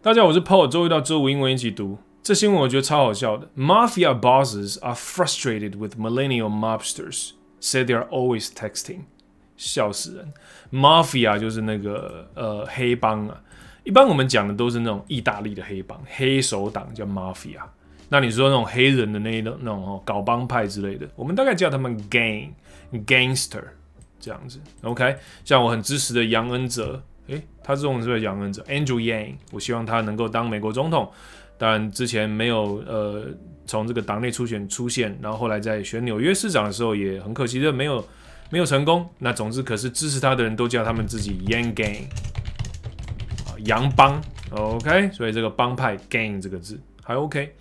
大家好，我是 Paul， 周一到周五英文一起读。这新闻我觉得超好笑的。Mafia bosses are frustrated with millennial mobsters, say they are always texting。笑死人 ！Mafia 就是那个黑帮啊，一般我们讲的都是那种意大利的黑帮，黑手党叫 Mafia。那你说那种黑人的那种、搞帮派之类的，我们大概叫他们 gangster 这样子。OK， 像我很支持的杨恩哲。 他这种是不是杨恩哲 Andrew Yang？ 我希望他能够当美国总统。当然之前没有从这个党内初选出现，然后后来在选纽约市长的时候也很可惜的没有成功。那总之，可是支持他的人都叫他们自己 Yang Gang 杨帮 ，OK？ 所以这个帮派 Gang 这个字还 OK。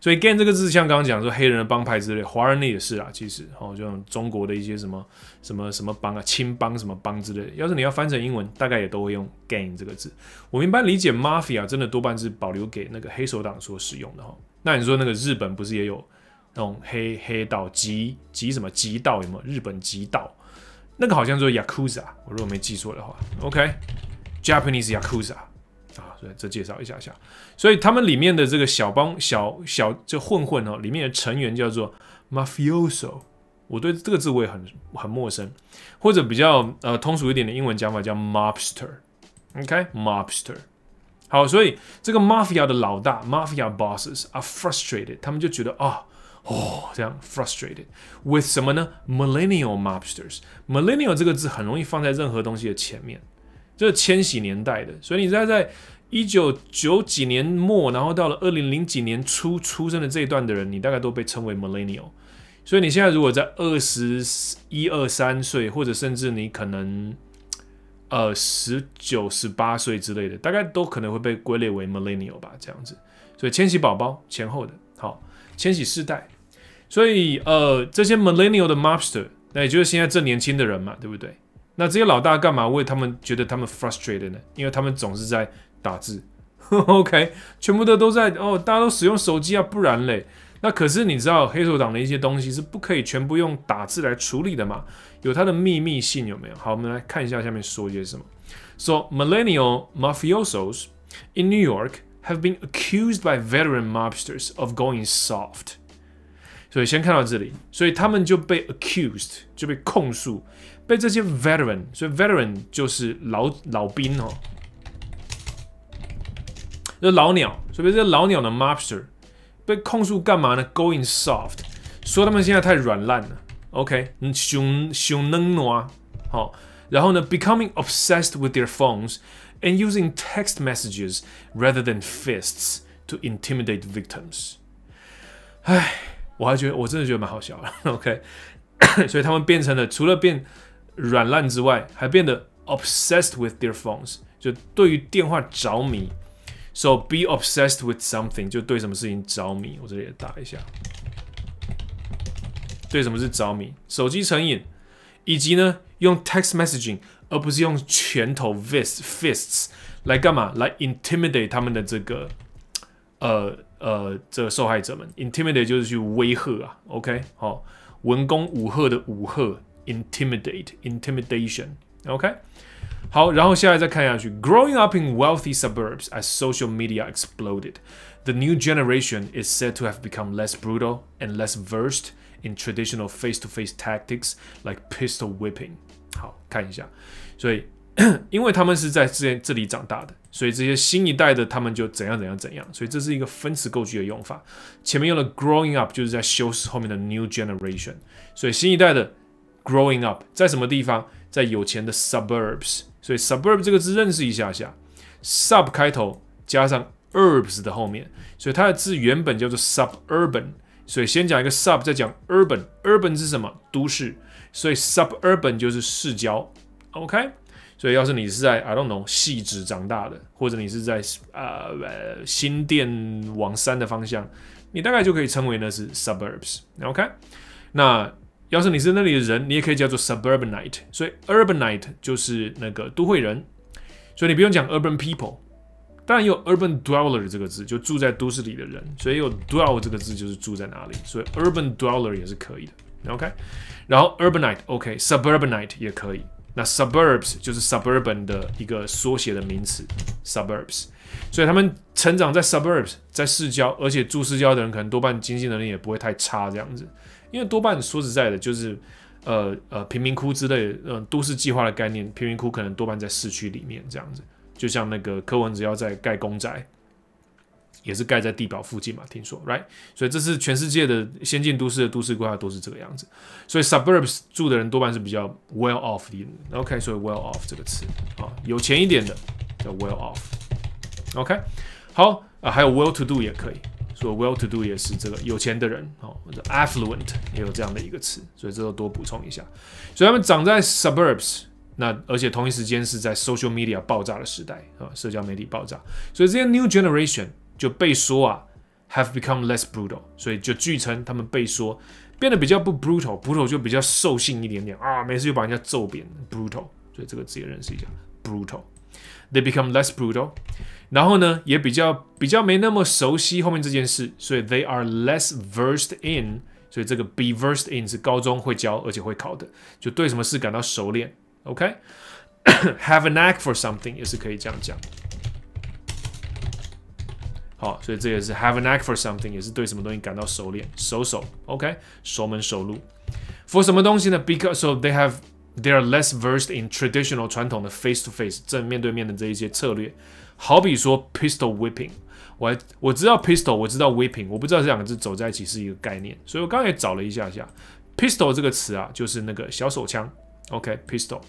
所以 Gang 这个字像刚刚讲说黑人的帮派之类，华人的也是啦，其实就像中国的一些什么帮啊，青帮什么帮之类的，要是你要翻成英文，大概也都会用 Gang 这个字。我们一般理解 Mafia 真的多半是保留给那个黑手党所使用的。那你说那个日本不是也有那种黑道极道有没有？日本极道那个好像就是 Yakuza， 我如果没记错的话 ，OK，Japanese Yakuza。 啊，所以这介绍一下，所以他们里面的这个小帮小这混哦，里面的成员叫做 mafioso， 我对这个字我也很陌生，或者比较通俗一点的英文讲法叫 mobster，OK，mobster。好，所以这个 mafia 的老大 mafia bosses are frustrated， 他们就觉得这样 frustrated with 什么呢 ？millennial mobsters。millennial 这个字很容易放在任何东西的前面。 这是千禧年代的，所以你在1990几年末，然后到了2000几年初出生的这一段的人，你大概都被称为 millennial。所以你现在如果在21、23岁，或者甚至你可能19、18岁之类的，大概都可能会被归类为 millennial 吧，这样子。所以千禧宝宝前后的，好，千禧世代。所以这些 millennial 的 mobster， 那也就是现在正年轻的人嘛，对不对？ 那这些老大干嘛为他们觉得他们 frustrated 呢？因为他们总是在打字，OK， 全部的都在大家都使用手机啊，不然嘞。那可是你知道黑手党的一些东西是不可以全部用打字来处理的嘛，有它的秘密性有没有？好，我们来看一下下面说些什么。So millennial mafiosos in New York have been accused by veteran mobsters of going soft. 所以先看到这里，所以他们就被 accused， 就被控诉，被这些 veteran， 所以 veteran 就是老兵哦，这老鸟，所以这老鸟的 mobster 被控诉干嘛呢 ？Going soft， 说他们现在太软烂了 ，OK， 熊嫩啊，好，然后呢 ，becoming obsessed with their phones and using text messages rather than fists to intimidate victims， 唉。 我真的觉得蛮好笑的 ，OK， 所以他们变成了除了变软烂之外，还变得 obsessed with their phones， 就对于电话着迷。So be obsessed with something， 就对什么事情着迷。我这里也打一下，对什么是着迷？手机成瘾，以及呢用 text messaging， 而不是用拳头 fists 来干嘛？来 intimidate 他们的这个这受害者们 ，intimidate 就是去威吓啊 ，OK， 好、文攻武吓的武吓 ，intimidation，OK，、好，然后下来再看下去 ，Growing up in wealthy suburbs as social media exploded, the new generation is said to have become less brutal and less versed in traditional face-to-face tactics like pistol whipping。好，看一下，所以。 因为他们是在这里长大的，所以这些新一代的他们就怎样，所以这是一个分词构句的用法。前面用了 growing up 就是在修饰后面的 new generation， 所以新一代的 growing up 在什么地方？在有钱的 suburbs， 所以 suburb 这个字认识一下下 ，sub 开头加上 urbs 的后面，所以它的字原本叫做 suburban， 所以先讲一个 sub， 再讲 urban，urban 是什么？都市，所以 suburban 就是市郊 ，OK。 所以，要是你是在 I don't know 汐止长大的，或者你是在新店往山的方向，你大概就可以称为那是 suburbs。OK， 那要是你是那里的人，你也可以叫做 suburbanite。所以 urbanite 就是那个都会人，所以你不用讲 urban people。当然也有 urban dweller 这个字，就住在都市里的人，所以有 dwell 这个字就是住在哪里，所以 urban dweller 也是可以的。OK， 然后 urbanite，OK，suburbanite 也可以。那 suburbs 就是 suburban 的一个缩写的名词 ，suburbs。所以他们成长在 suburbs， 在市郊，而且住市郊的人可能多半经济能力也不会太差这样子，因为多半说实在的，就是贫民窟之类的，都市计划的概念，贫民窟可能多半在市区里面这样子，就像那个柯文哲要在盖公宅。 也是盖在地表附近嘛，听说 ，right？ 所以这是全世界的先进都市的都市规划都是这个样子。所以 suburbs 住的人多半是比较 well off 的 ，OK？ 所以 well off 这个词啊，有钱一点的叫 well off，OK？、Okay? 好啊，还有 well to do 也可以，所以 well to do 也是这个有钱的人哦，或者 affluent 也有这样的一个词，所以这都多补充一下。所以他们长在 suburbs。 那而且同一时间是在 social media 爆炸的时代啊，社交媒体爆炸，所以这些 new generation 就被说啊 have become less brutal， 所以就据称他们被说变得比较不 brutal，brutal 就比较兽性一点点啊，没事就把人家揍扁 brutal， 所以这个字也认识一下 brutal，they become less brutal， 然后呢也比较没那么熟悉后面这件事，所以 they are less versed in， 所以这个 be versed in 是高中会教而且会考的，就对什么事感到熟练。 Okay, have a knack for something 也是可以这样讲。好，所以这也是 have a knack for something 也是对什么东西感到熟练，OK， 熟门熟路。For 什么东西呢 ？Because so they are less versed in traditional 传统的 face to face 正面对面的这一些策略，好比说 pistol whipping。 我知道 pistol， 我知道 whipping， 我不知道这两个字走在一起是一个概念，所以我刚才也找了一下，pistol 这个词啊，就是那个小手枪。OK，pistol。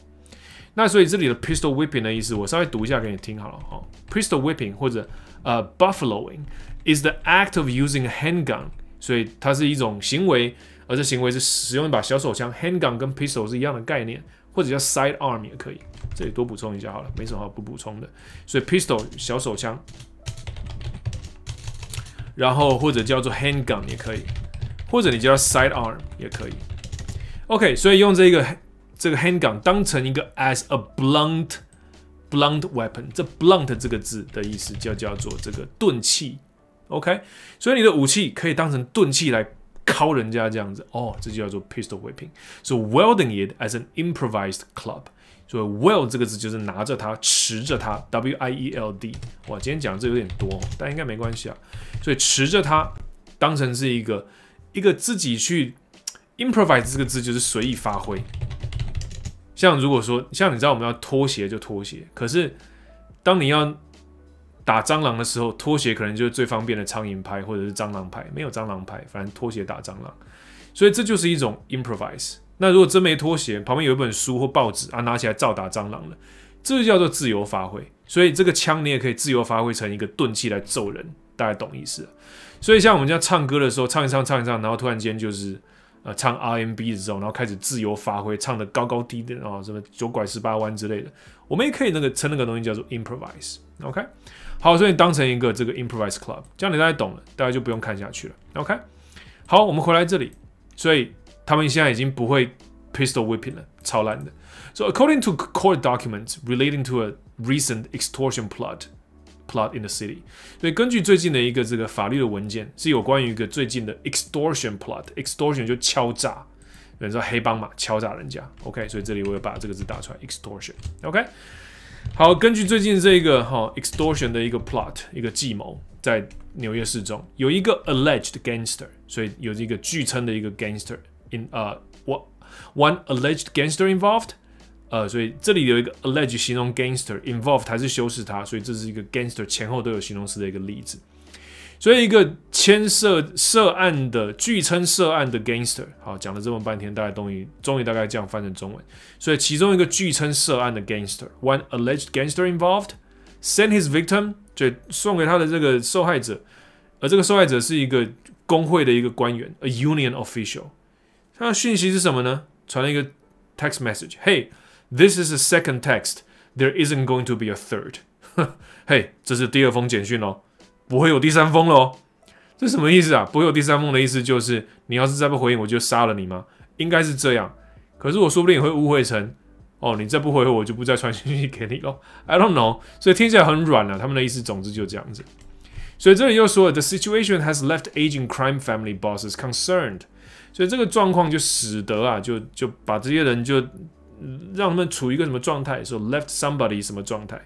那所以这里的 pistol whipping 的意思，我稍微读一下给你听好了哈。Pistol whipping 或者buffaloing is the act of using a handgun， 所以它是一种行为，而这行为是使用一把小手枪。handgun 跟 pistol 是一样的概念，或者叫 sidearm 也可以。这里多补充一下好了，没什么好不补充的。所以 pistol 小手枪，然后或者叫做 handgun 也可以，或者你叫 sidearm 也可以。OK， 所以用这个 handgun 当成一个 as a blunt weapon， 这 blunt 这个字的意思叫做这个钝器 ，OK， 所以你的武器可以当成钝器来敲人家这样子，哦，这就叫做 pistol whipping。So wielding it as an improvised club， 所以 wield 这个字就是拿着它、持着它 ，W-I-E-L-D。哇，今天讲这有点多，但应该没关系啊。所以持着它当成是一个自己去 improvise 这个字就是随意发挥。 像如果说，像你知道我们要拖鞋就拖鞋，可是当你要打蟑螂的时候，拖鞋可能就是最方便的苍蝇拍或者是蟑螂拍，没有蟑螂拍，反正拖鞋打蟑螂，所以这就是一种 improvise。那如果真没拖鞋，旁边有一本书或报纸啊，拿起来照打蟑螂了，这就叫做自由发挥。所以这个枪你也可以自由发挥成一个钝器来揍人，大家懂意思了。所以像我们家唱歌的时候，唱一唱，然后突然间就是。 唱 R&B 的时候，然后开始自由发挥，唱的高高低低啊、哦，什么9拐18弯之类的，我们也可以称那个东西叫做 improvise。OK， 好，所以当成一个这个 improvise club， 这样你大概懂了，大家就不用看下去了。OK， 好，我们回来这里，所以他们现在已经不会 pistol whipping 了，超烂的。So according to court documents relating to a recent extortion plot in the city， 所以根据最近的一个这个法律的文件，是有关于一个最近的 extortion plot。extortion 就敲诈，你知道黑帮嘛，敲诈人家。OK， 所以这里我有把这个字打出来 ，extortion。OK， 好，根据最近这个extortion 的一个 plot， 一个计谋，在纽约市中有一个 alleged gangster， 所以有一个据称的一个 gangster in one alleged gangster involved。 所以这里有一个 alleged 形容 gangster，involved 还是修饰它，所以这是一个 gangster 前后都有形容词的一个例子。所以一个涉案的据称涉案的 gangster， 好，讲了这么半天，大家终于大概这样翻成中文。所以其中一个据称涉案的 gangster，one alleged gangster involved sent his victim， 就送给他的这个受害者，而这个受害者是一个工会的一个官员 ，a union official。他的讯息是什么呢？传了一个 text message，Hey。 This is the second text. There isn't going to be a third. 嘿，这是第二封简讯哦，不会有第三封喽。这什么意思啊？不会有第三封的意思就是你要是再不回应，我就杀了你吗？应该是这样。可是我说不定也会误会成哦，你再不回我就不再传讯息给你喽。I don't know. 所以听起来很软啊，他们的意思总之就这样子。所以这里又说了 ，The situation has left aging crime family bosses concerned. 所以这个状况就使得啊，就把这些人就。让他们处于一个什么状态？说 left somebody 什么状态？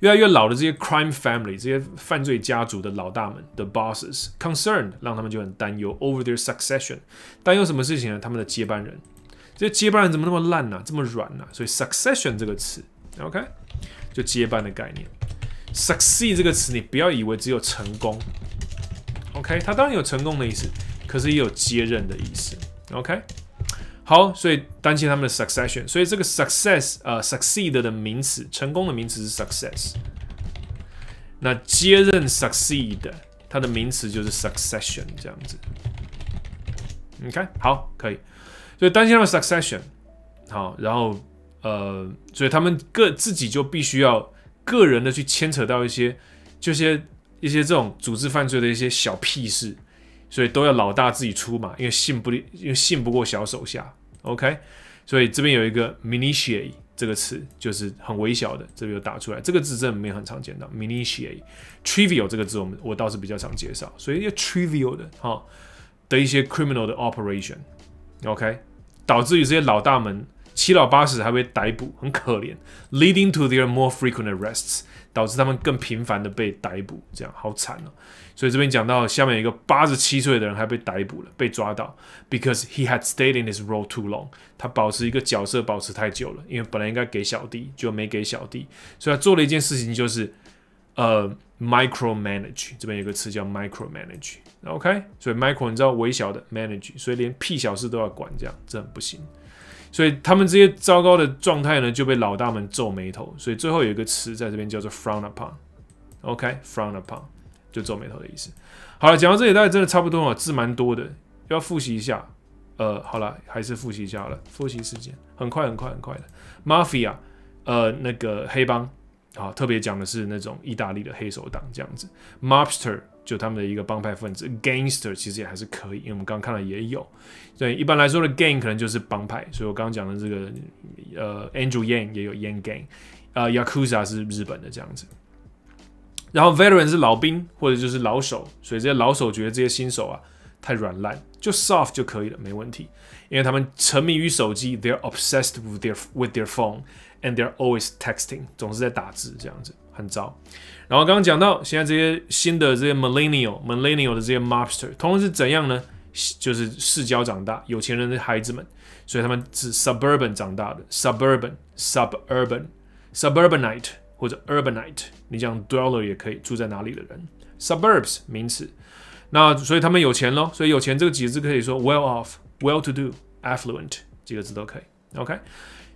越来越老的这些 crime family 这些犯罪家族的老大们的 bosses concerned 让他们就很担忧 over their succession 担忧什么事情呢？他们的接班人，这些接班人怎么那么烂呢、啊？这么软呢、啊？所以 succession 这个词 ，OK， 就接班的概念。succeed 这个词你不要以为只有成功 ，OK， 它当然有成功的意思，可是也有接任的意思 ，OK。 好，所以担心他们的 succession， 所以这个 succeed 的名词，成功的名词是 success。那接任 succeed， 它的名词就是 succession 这样子。你看，好，可以。所以担心他们 succession， 好，然后所以他们自己就必须要个人的去牵扯到一些这种组织犯罪的一些小屁事。 所以都要老大自己出嘛，因为信不过小手下 ，OK？ 所以这边有一个 minutiae 这个词，就是很微小的，这边有打出来。这个字真的没有很常见到 minutiae。trivial 这个字我倒是比较常介绍，所以一些 trivial 的一些 criminal 的 operation，OK？ 导致于这些老大们七老八十还被逮捕，很可怜 ，leading to their more frequent arrests。 导致他们更频繁的被逮捕，这样好惨哦。所以这边讲到下面有一个87岁的人还被逮捕了，被抓到 ，because he had stayed in his role too long。他保持一个角色保持太久了，因为本来应该给小弟，就没给小弟，所以他做了一件事情就是micromanage。这边有个词叫 micromanage。OK， 所以 micro 你知道微小的 manage， 所以连屁小事都要管，这样这很不行。 所以他们这些糟糕的状态呢，就被老大们皱眉头。所以最后有一个词在这边叫做 frown upon，OK，frown upon 就皱眉头的意思。好了，讲到这里大概真的差不多了，字蛮多的，要复习一下。好了，还是复习一下好了。复习时间很快的。Mafia， 那个黑帮，好，特别讲的是那种意大利的黑手党这样子。Mobster。 就他们的一个帮派分子 ，gangster 其实也还是可以，因为我们刚刚看到也有。对，一般来说的 gang 可能就是帮派，所以我刚刚讲的这个Andrew Yang 也有 Yang Gang， Yakuza 是日本的这样子。然后 veteran 是老兵或者就是老手，所以这些老手觉得这些新手啊太软烂，就 soft 就可以了，没问题。因为他们沉迷于手机 ，they're obsessed with their phone and they're always texting， 总是在打字这样子。 很糟，然后刚刚讲到现在这些新的这些 millennial 的这些 mobster， 通常是怎样呢？就是市郊长大，有钱人的孩子们，所以他们是 suburban 长大的 ，suburbanite 或者 urbanite， 你讲 dweller 也可以，住在哪里的人 ，suburbs 名词。那所以他们有钱咯，所以有钱这个几个字可以说 well off、well to do、affluent 几个字都可以 ，OK。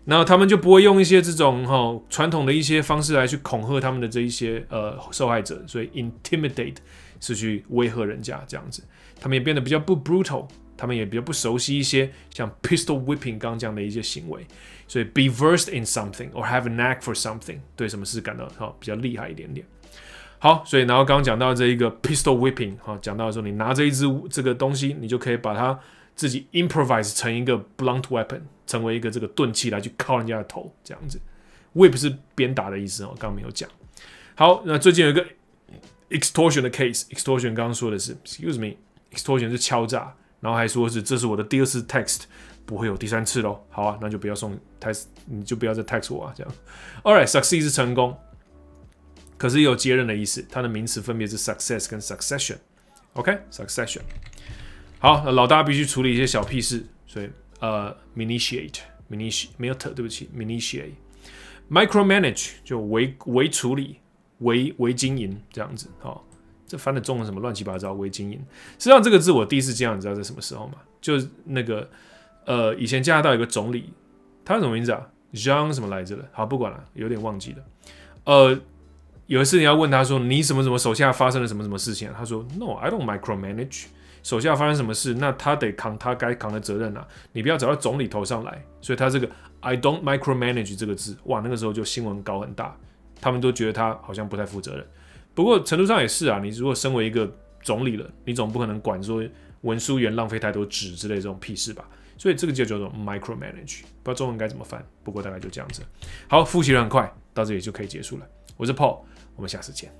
那他们就不会用一些这种传统的一些方式来去恐吓他们的这一些受害者，所以 intimidate 是去威吓人家这样子。他们也变得比较不 brutal， 他们也比较不熟悉一些像 pistol whipping 刚这样的一些行为，所以 be versed in something or have a knack for something 对什么事感到比较厉害一点点。好，所以然后刚刚讲到这一个 pistol whipping 讲到的时候，你拿着一支这个东西，你就可以把它。 自己 improvise 成一个 blunt weapon， 成为一个这个钝器来去敲人家的头，这样子。Whip 是鞭打的意思哦，刚刚没有讲。好，那最近有一个 extortion 的 case，extortion 刚刚说的是 ，excuse me，extortion 是敲诈，然后还说是这是我的第2次 text， 不会有第3次咯。好啊，那就不要送 text， 你就不要再 text 我啊，这样。All right，succeed 是成功，可是也有接任的意思，它的名词分别是 success 跟 succession。OK，succession。 好，老大必须处理一些小屁事，所以minutiate 没有特，对不起 minutiate micromanage 就微处理、微经营这样子。好，这翻的中文什么乱七八糟，微经营。实际上这个字我第一次见到，你知道在什么时候吗？就是那个以前加拿大有个总理，他什么名字啊 ？Yang 什么来着了？好，不管了，有点忘记了。有一次你要问他说你什么什么手下发生了什么什么事情、啊，他说 No, I don't micromanage。 手下发生什么事，那他得扛他该扛的责任啊！你不要找到总理头上来。所以他这个 I don't micromanage 这个字，哇，那个时候就新闻搞很大，他们都觉得他好像不太负责任。不过程度上也是啊，你如果身为一个总理了，你总不可能管说文书员浪费太多纸之类这种屁事吧？所以这个就叫做 micromanage， 不知道中文该怎么翻。不过大概就这样子。好，复习得很快，到这里就可以结束了。我是 Paul， 我们下次见。